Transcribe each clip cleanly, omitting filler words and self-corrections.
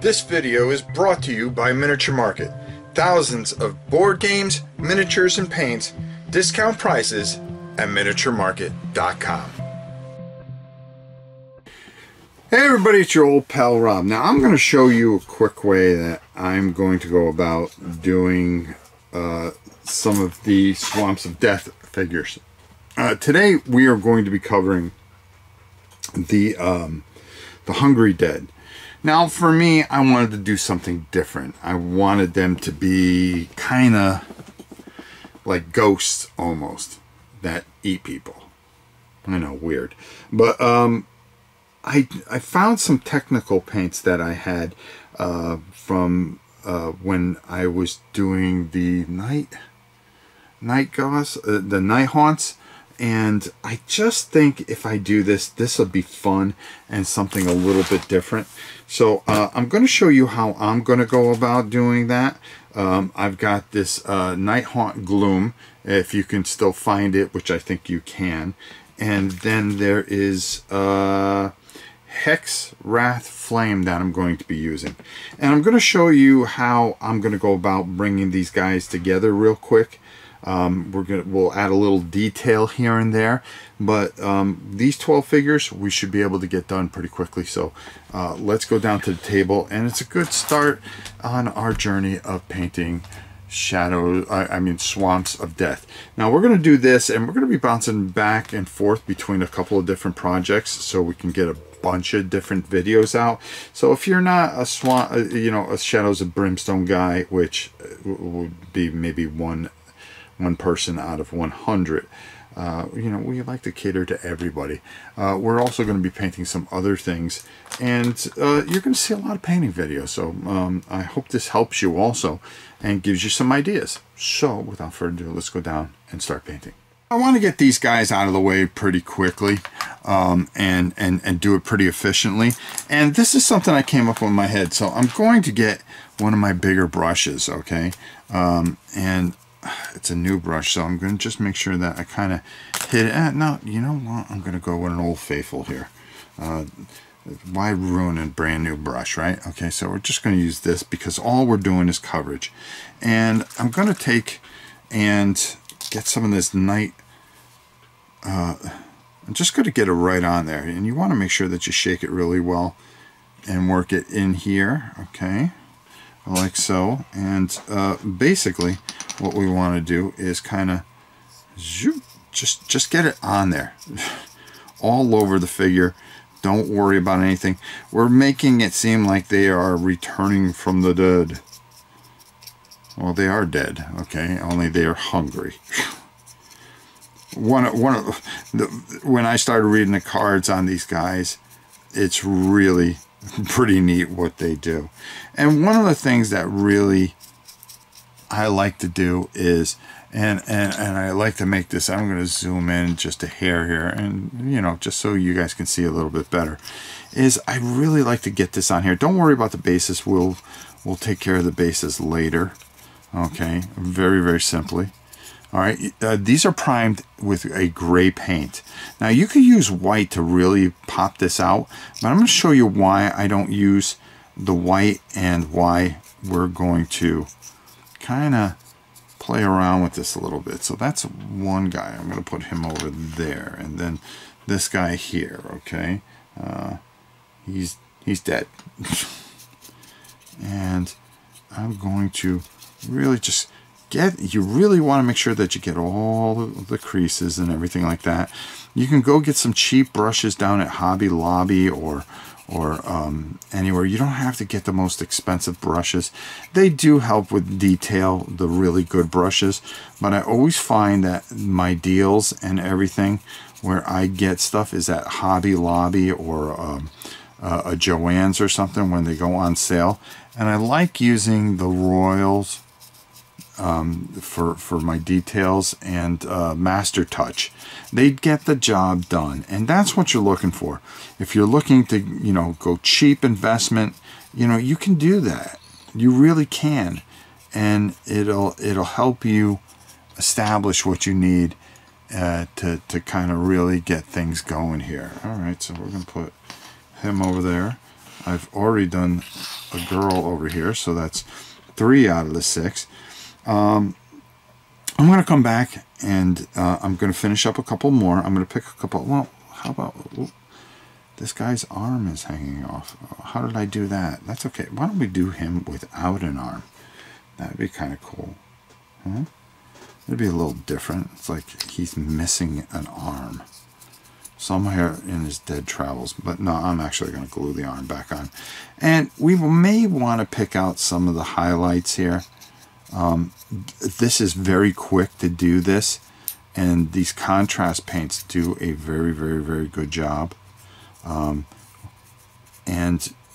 This video is brought to you by Miniature Market. Thousands of board games, miniatures and paints, discount prices at miniaturemarket.com. Hey everybody, it's your old pal Rob. Now I'm going to show you a quick way that I'm going to go about doing some of the Swamps of Death figures. Today we are going to be covering the Hungry Dead. Now for me, I wanted to do something different. I wanted them to be kind of like ghosts almost that eat people. I know, weird. But I found some technical paints that I had from when I was doing the night haunts. And I just think if I do this, this will be fun and something a little bit different. So I'm going to show you how I'm going to go about doing that. I've got this Nighthaunt Gloom, if you can still find it, which I think you can. And then there is Hexwraith Flame that I'm going to be using. And I'm going to show you how I'm going to go about bringing these guys together real quick. We'll add a little detail here and there, but these 12 figures we should be able to get done pretty quickly. So let's go down to the table, and it's a good start on our journey of painting Swamps of Death. Now we're going to do this, and we're going to be bouncing back and forth between a couple of different projects, so we can get a bunch of different videos out. So if you're not a a Shadows of Brimstone guy, which would be maybe one person out of 100. We like to cater to everybody. We're also going to be painting some other things, and you're going to see a lot of painting videos. So I hope this helps you also and gives you some ideas. So without further ado, let's go down and start painting. I want to get these guys out of the way pretty quickly and do it pretty efficiently. And this is something I came up with in my head. So I'm going to get one of my bigger brushes, okay? And it's a new brush, so I'm going to just make sure that I kind of hit it. No, you know what? I'm going to go with an Old Faithful here. Why ruin a brand new brush, right? Okay, so we're just going to use this because all we're doing is coverage. And I'm going to take and get some of this night. I'm just going to get it right on there. And you want to make sure that you shake it really well and work it in here, okay? Like so. And basically what we want to do is kind of just get it on there all over the figure. Don't worry about anything. We're making it seem like they are returning from the dead. Well, they are dead, okay, only they are hungry. When I started reading the cards on these guys, it's really pretty neat what they do. And one of the things that really I like to do is, and I like to make this, I'm going to zoom in just a hair here, and just so you guys can see a little bit better, is I really like to get this on here. Don't worry about the bases. We'll take care of the bases later, okay? Very, very simply. All right, these are primed with a gray paint. Now you could use white to really pop this out, but I'm going to show you why I don't use the white and why we're going to kind of play around with this a little bit. So that's one guy. I'm going to put him over there, and then this guy here, okay? He's dead. And I'm going to really just... you really want to make sure that you get all the creases and everything like that. You can go get some cheap brushes down at Hobby Lobby or anywhere. You don't have to get the most expensive brushes. They do help with detail, the really good brushes, but I always find that my deals and everything where I get stuff is at Hobby Lobby or a Joann's or something when they go on sale. And I like using the Royals for my details, and Master Touch. They get the job done, and that's what you're looking for. If you're looking to go cheap investment, you can do that. You really can, and it'll help you establish what you need to kind of really get things going here. All right, so we're gonna put him over there. I've already done a girl over here, so that's 3 out of the 6. I'm going to come back and I'm going to finish up a couple more. I'm going to pick a couple. Well, how about this guy's arm is hanging off. How did I do that? That's okay. Why don't we do him without an arm? That would be kind of cool. Huh? It'd be a little different. It's like he's missing an arm somewhere in his dead travels. But no, I'm actually going to glue the arm back on. And we may want to pick out some of the highlights here. This is very quick to do this, and these contrast paints do a very, very, very good job. And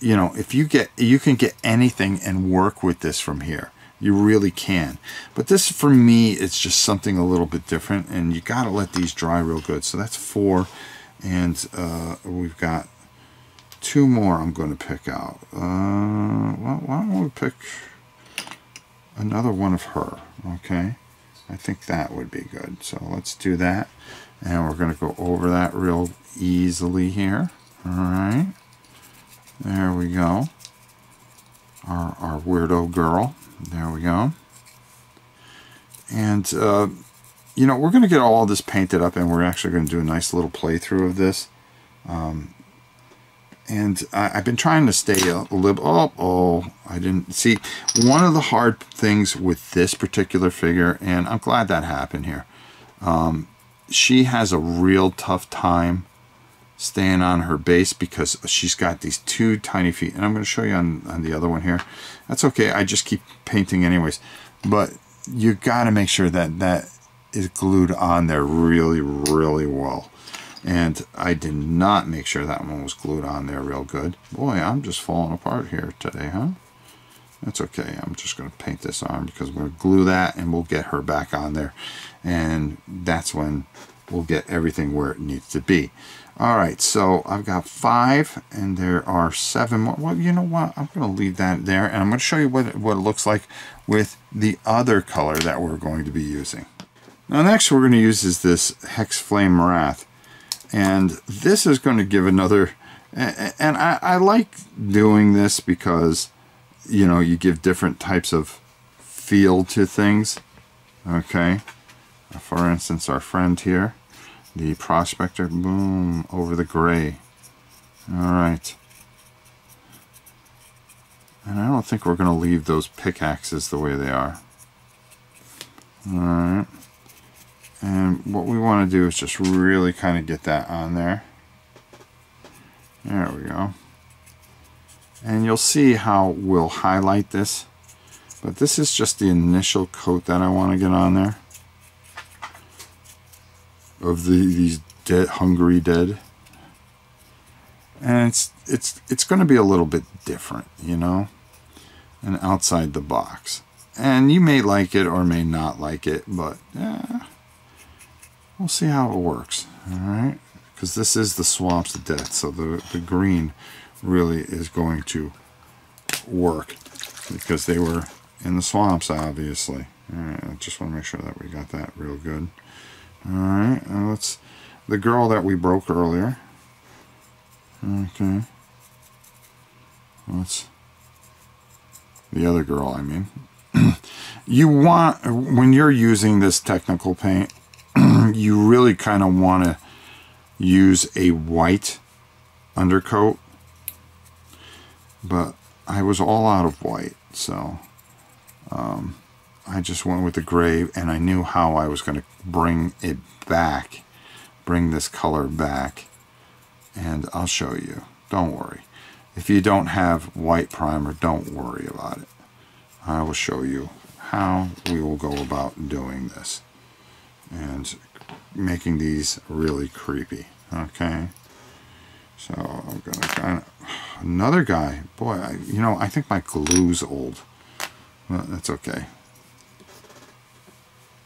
you know, if you get, you can get anything and work with this from here. You really can. But this, for me, it's just something a little bit different, and you got to let these dry real good. So that's 4, and we've got 2 more I'm going to pick out. Well, why don't we pick another one of her? Okay, I think that would be good. So let's do that, and we're going to go over that real easily here. All right, there we go. Our weirdo girl. There we go. And you know, we're going to get all this painted up, and we're actually going to do a nice little playthrough of this. And I've been trying to stay a little... Oh, I didn't see. One of the hard things with this particular figure, and I'm glad that happened here, she has a real tough time staying on her base because she's got these 2 tiny feet. And I'm going to show you on the other one here. That's okay. I just keep painting anyways. But you got to make sure that that is glued on there really, really well. And I did not make sure that one was glued on there real good. Boy, I'm just falling apart here today, huh? That's okay. I'm just going to paint this arm because we're going to glue that, and we'll get her back on there. And that's when we'll get everything where it needs to be. All right, so I've got 5, and there are 7 more. Well, you know what? I'm going to leave that there, and I'm going to show you what it looks like with the other color that we're going to be using. Now, next we're going to use is this Hex Flame Wrath. And this is going to give another, and I like doing this because, you know, you give different types of feel to things. Okay, for instance, our friend here, the prospector, boom, over the gray. All right, and I don't think we're going to leave those pickaxes the way they are. All right. And what we want to do is just really kind of get that on there. There we go. And you'll see how we'll highlight this. But this is just the initial coat that I want to get on there. Of these dead, hungry dead. And it's going to be a little bit different, you know. And outside the box. And you may like it or may not like it, but yeah. We'll see how it works, all right? Because this is the Swamps of Death, so the green really is going to work because they were in the swamps, obviously. All right, I just want to make sure that we got that real good. All right, now let's... The girl that we broke earlier. Okay. Let's... The other girl, I mean. You want... When you're using this technical paint, you really kind of want to use a white undercoat, but I was all out of white, so I just went with the gray, and I knew how I was going to bring it back, bring this color back, and I'll show you. Don't worry. If you don't have white primer, don't worry about it. I will show you how we will go about doing this and making these really creepy. Okay, so I'm gonna kind of... Another guy, boy, you know, I think my glue's old. Well, that's okay.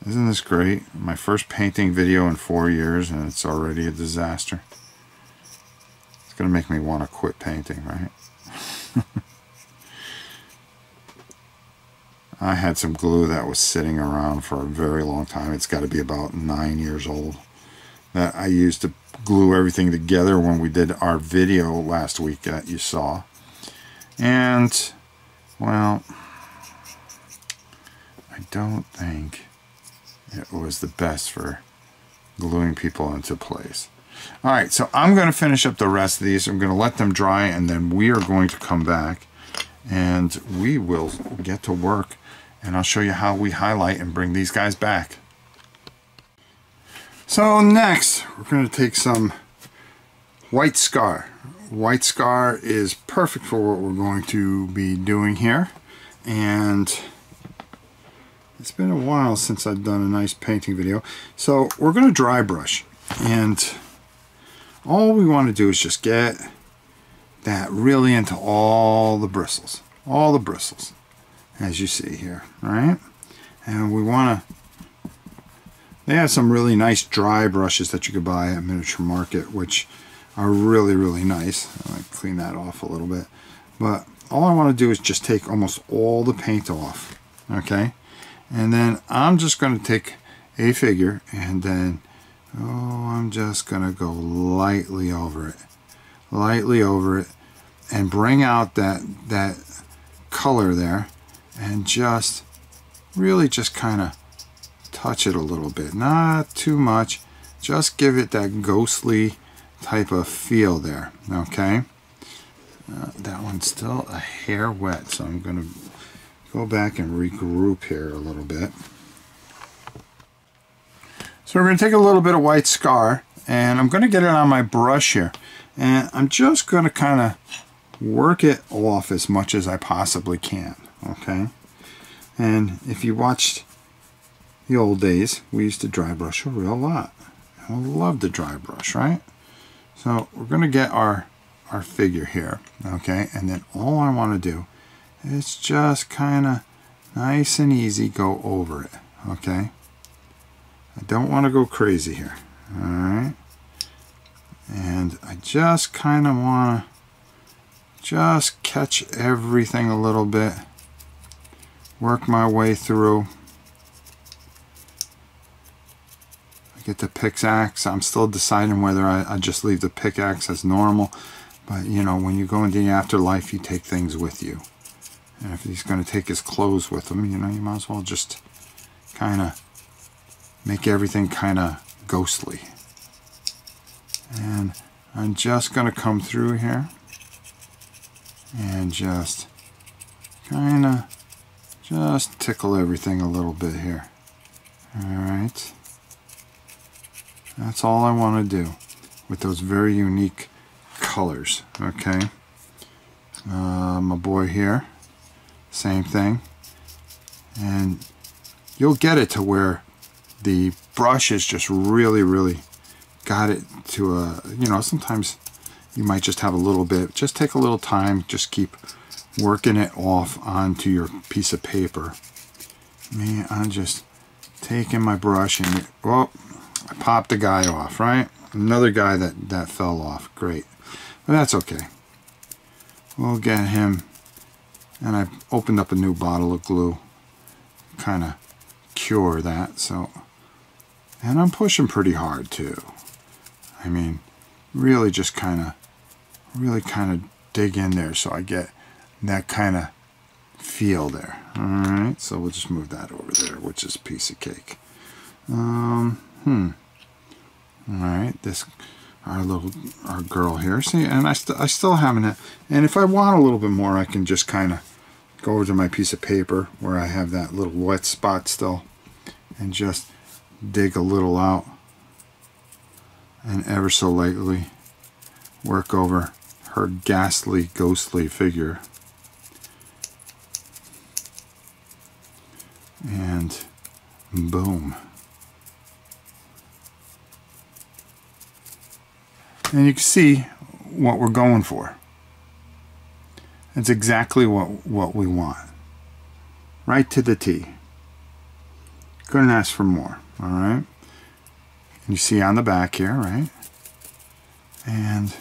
Isn't this great? My first painting video in 4 years, and it's already a disaster. It's gonna make me want to quit painting, right? I had some glue that was sitting around for a very long time. It's got to be about 9 years old. That I used to glue everything together when we did our video last week that you saw. And, well, I don't think it was the best for gluing people into place. All right, so I'm going to finish up the rest of these. I'm going to let them dry, and then we are going to come back, and we will get to work, and I'll show you how we highlight and bring these guys back. So next, we're going to take some White Scar. White Scar is perfect for what we're going to be doing here, and it's been a while since I've done a nice painting video. So we're going to dry brush, and all we want to do is just get that really into all the bristles, as you see here, right? And we want to, they have some really nice dry brushes that you could buy at Miniature Market, which are really, really nice. I'm going to clean that off a little bit. But all I want to do is just take almost all the paint off, okay? And then I'm just going to take a figure, and then I'm just going to go lightly over it. Lightly over it, and bring out that color there, and just really just kind of touch it a little bit. Not too much. Just give it that ghostly type of feel there, okay? That one's still a hair wet, so I'm going to go back and regroup here a little bit. So we're going to take a little bit of White Scar, and I'm going to get it on my brush here, and I'm just going to kind of work it off as much as I possibly can, okay? And if you watched the old days, we used to dry brush a real lot. I love the dry brush, right? So we're going to get our figure here, okay? And then all I want to do is just kind of nice and easy go over it, okay? I don't want to go crazy here, all right? And I just kind of want to just catch everything a little bit, work my way through. Get the pickaxe. I'm still deciding whether I just leave the pickaxe as normal, but you know, when you go into the afterlife, you take things with you, and if he's going to take his clothes with him, you know, you might as well just kind of make everything kind of ghostly. And I'm just going to come through here and just kind of just tickle everything a little bit here. All right. That's all I want to do with those very unique colors, okay? My boy here, same thing. And you'll get it to where the brush is just really, really got it to a, you know, sometimes you might just have a little bit, just take a little time, just keep working it off onto your piece of paper. Me, I'm just taking my brush and, oh, I popped a guy off, right? Another guy that fell off. Great. But that's okay. We'll get him. And I opened up a new bottle of glue. Kind of cure that. So, and I'm pushing pretty hard too. I mean, really just kind of, really kind of dig in there so I get that kind of feel there. Alright, so we'll just move that over there, which is a piece of cake. Alright, this, our girl here, see, and I still haven't had, and if I want a little bit more, I can just kind of go over to my piece of paper where I have that little wet spot still, and just dig a little out, and ever so lightly work over her ghastly, ghostly figure. And boom. And you can see what we're going for. It's exactly what we want. Right to the T. Couldn't ask for more, all right? And you see on the back here, right? And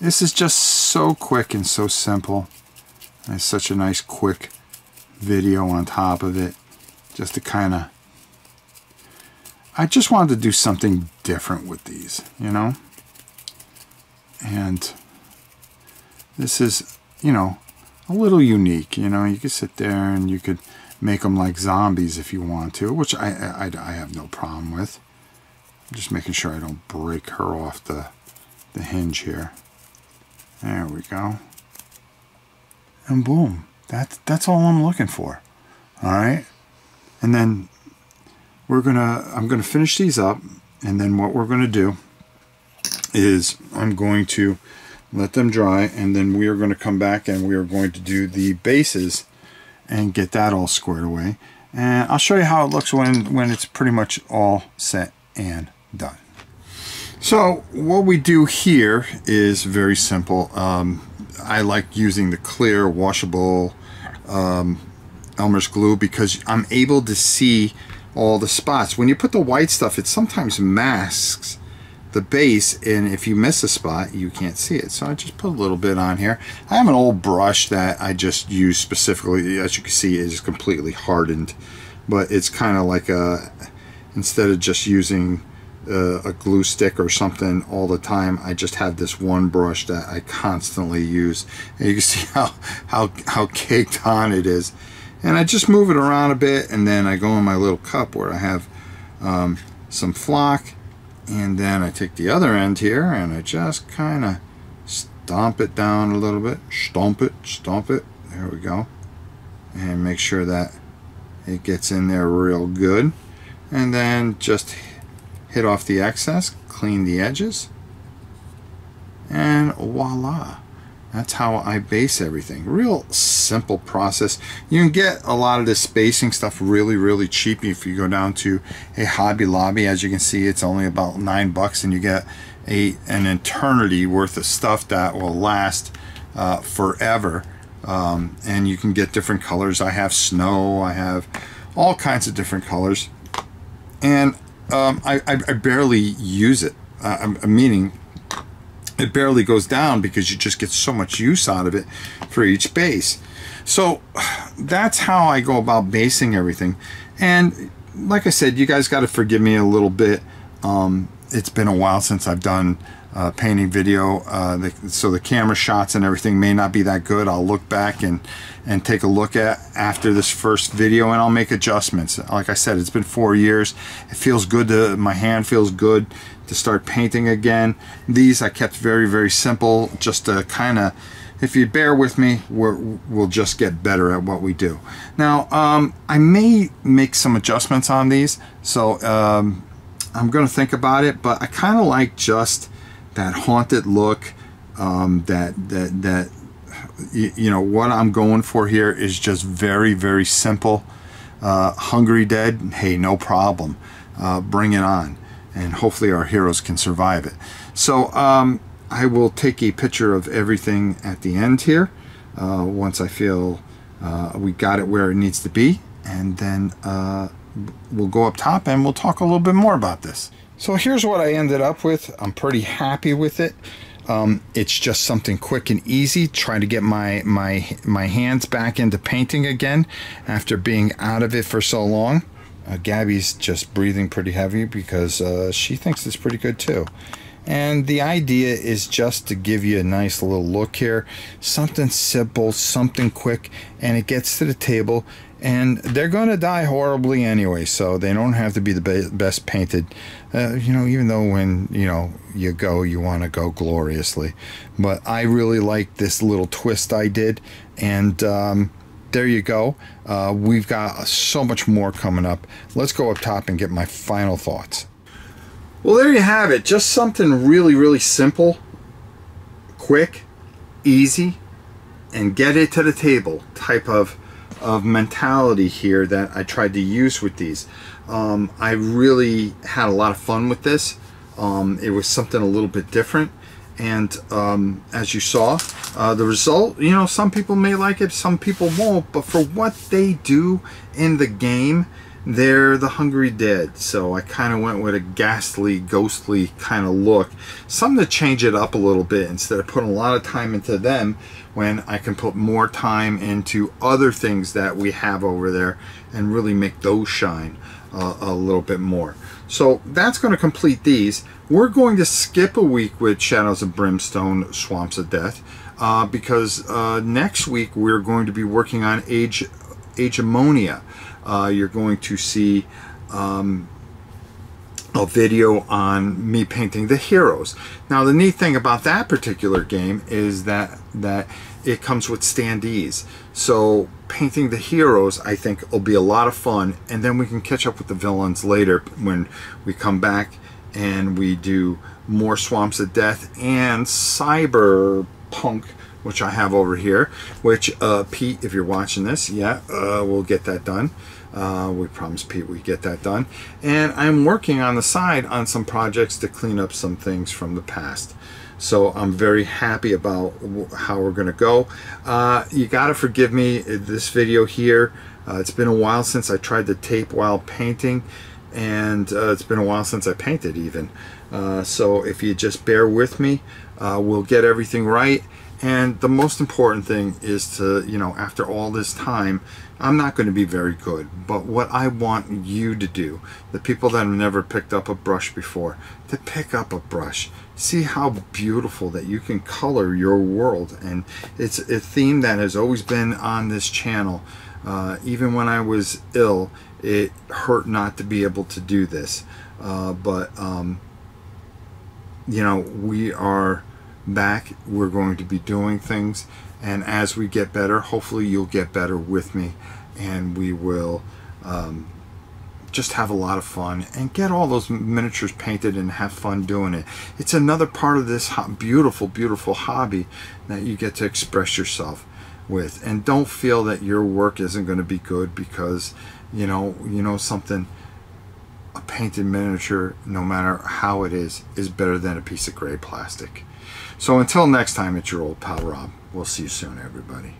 this is just so quick and so simple. And it's such a nice quick video on top of it. Just to kind of, I just wanted to do something different with these, you know? And this is you know, a little unique. You know, you could sit there and you could make them like zombies if you want to, which I have no problem with. I'm just making sure I don't break her off the hinge here. There we go. And boom. That's all I'm looking for. All right. And then I'm going to finish these up. And then what we're going to do is I'm going to let them dry. And then we are going to come back and we are going to do the bases and get that all squared away. And I'll show you how it looks when it's pretty much all set and done. So what we do here is very simple. I like using the clear washable Elmer's glue because I'm able to see all the spots. When you put the white stuff, it sometimes masks the base, and if you miss a spot, you can't see it. So I just put a little bit on here. I have an old brush that I just use specifically. As you can see, it's completely hardened, but it's kind of like a, instead of just using a glue stick or something all the time, I just have this one brush that I constantly use, and you can see how caked on it is. And I just move it around a bit, and then I go in my little cup where I have some flock, and then I take the other end here and I just kind of stomp it down a little bit, stomp it, there we go, and make sure that it gets in there real good, and then just hit off the excess, clean the edges, and voila. That's how I base everything. Real simple process. You can get a lot of this spacing stuff really, really cheap if you go down to a Hobby Lobby. As you can see, it's only about $9, and you get an eternity worth of stuff that will last forever. And you can get different colors. I have snow. I have all kinds of different colors. And I barely use it, meaning it barely goes down because you just get so much use out of it for each base. So that's how I go about basing everything. And like I said, you guys got to forgive me a little bit. It's been a while since I've done painting video, so the camera shots and everything may not be that good. I'll look back and take a look at after this first video, and I'll make adjustments. Like I said, it's been 4 years. It feels good to, my hand feels good to start painting again. These I kept very, very simple, just to kind of, if you bear with me, we'll just get better at what we do. Now, I may make some adjustments on these, so I'm going to think about it, but I kind of like just that haunted look, you know, what I'm going for here is just very, very simple. Hungry Dead, hey, no problem. Bring it on. And hopefully our heroes can survive it. So I will take a picture of everything at the end here, once I feel we got it where it needs to be. And then we'll go up top and we'll talk a little bit more about this. So here's what I ended up with. I'm pretty happy with it. It's just something quick and easy. Trying to get my hands back into painting again after being out of it for so long. Gabby's just breathing pretty heavy because she thinks it's pretty good too. And the idea is just to give you a nice little look here. Something simple, something quick, and it gets to the table. And they're going to die horribly anyway, so they don't have to be the best painted. You know, even though when, you know, you go, you want to go gloriously. But I really like this little twist I did. And there you go. We've got so much more coming up. Let's go up top and get my final thoughts. Well, there you have it. Just something really, really simple, quick, easy, and get it to the table type of mentality here that I tried to use with these. I really had a lot of fun with this. It was something a little bit different, and as you saw, the result, you know, some people may like it, some people won't, but for what they do in the game, they're the Hungry Dead. So I kind of went with a ghastly, ghostly kind of look, something to change it up a little bit instead of putting a lot of time into them when I can put more time into other things that we have over there and really make those shine a little bit more. So that's going to complete these. We're going to skip a week with Shadows of Brimstone, Swamps of Death. because next week we're going to be working on Agemonia. You're going to see a video on me painting the heroes. Now the neat thing about that particular game is that it comes with standees. So painting the heroes, I think, will be a lot of fun, and then we can catch up with the villains later when we come back and we do more Swamps of Death and Cyberpunk, which I have over here, which Pete, if you're watching this, yeah, we'll get that done. We promise Pete we get that done. And I'm working on the side on some projects to clean up some things from the past. So I'm very happy about how we're gonna go. You gotta forgive me this video here. It's been a while since I tried to tape while painting, and it's been a while since I painted even. So if you just bear with me, we'll get everything right. And the most important thing is to, you know, after all this time, I'm not going to be very good, but what I want you to do, the people that have never picked up a brush before, to pick up a brush. See how beautiful that you can color your world. And it's a theme that has always been on this channel. Even when I was ill, it hurt not to be able to do this. You know, we are back. We're going to be doing things, and as we get better, hopefully you'll get better with me, and we will just have a lot of fun and get all those miniatures painted and have fun doing it. It's another part of this beautiful, beautiful hobby that you get to express yourself with, and don't feel that your work isn't going to be good because, you know something, a painted miniature, no matter how it is better than a piece of gray plastic. So until next time, it's your old pal Rob. We'll see you soon, everybody.